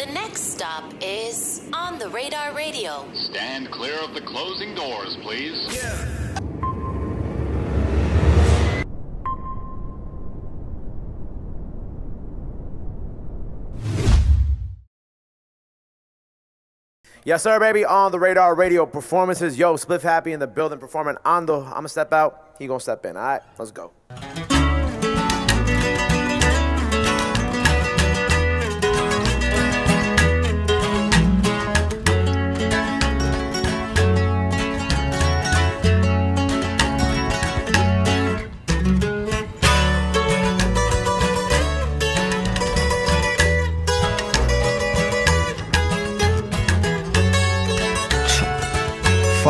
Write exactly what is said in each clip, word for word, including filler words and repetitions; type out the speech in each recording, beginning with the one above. The next stop is On The Radar Radio. Stand clear of the closing doors, please. Yeah. Yes, sir, baby. On The Radar Radio performances. Yo, Spliff Happy in the building performing Ando. I'm going to step out. He going to step in. All right, let's go.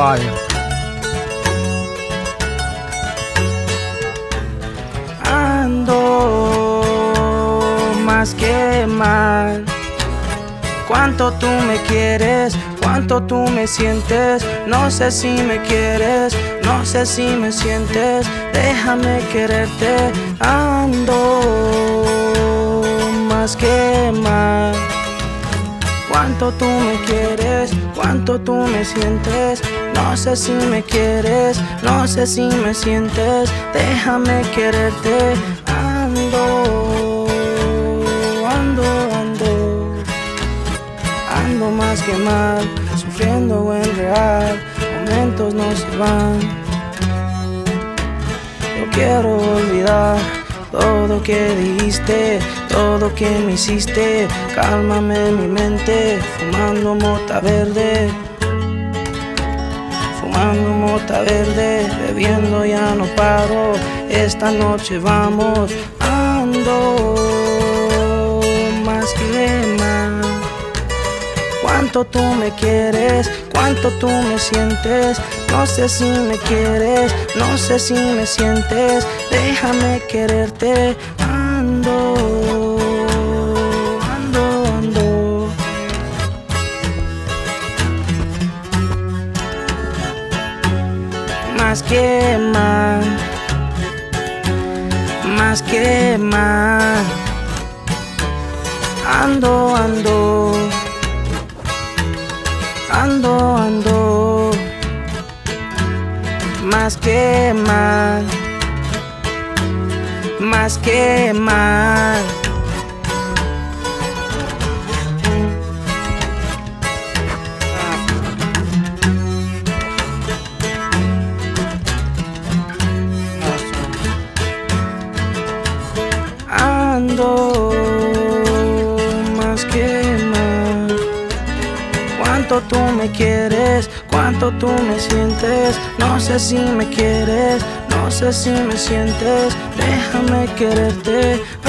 Fire. Ando más que mal. Cuánto tú me quieres, cuánto tú me sientes. No sé si me quieres, no sé si me sientes. Déjame quererte. Ando más que mal. Cuánto tú me quieres, cuánto tú me sientes. No sé si me quieres, no sé si me sientes. Déjame quererte. Ando, ando, ando. Ando más que mal, sufriendo en real. Momentos no se van. No quiero olvidar todo que dijiste, todo que me hiciste. Cálmame mi mente, fumando mota verde. Fumando mota verde, bebiendo ya no paro. Esta noche vamos. Ando más que mal. Cuánto tú me quieres, cuánto tú me sientes. No sé si me quieres, no sé si me sientes. Déjame quererte. Ando. Más que mal, más que mal. Ando, ando, ando, ando. Más que mal, más que mal. Más que mal. Cuánto tú me quieres, cuánto tú me sientes. No sé si me quieres, no sé si me sientes. Déjame quererte.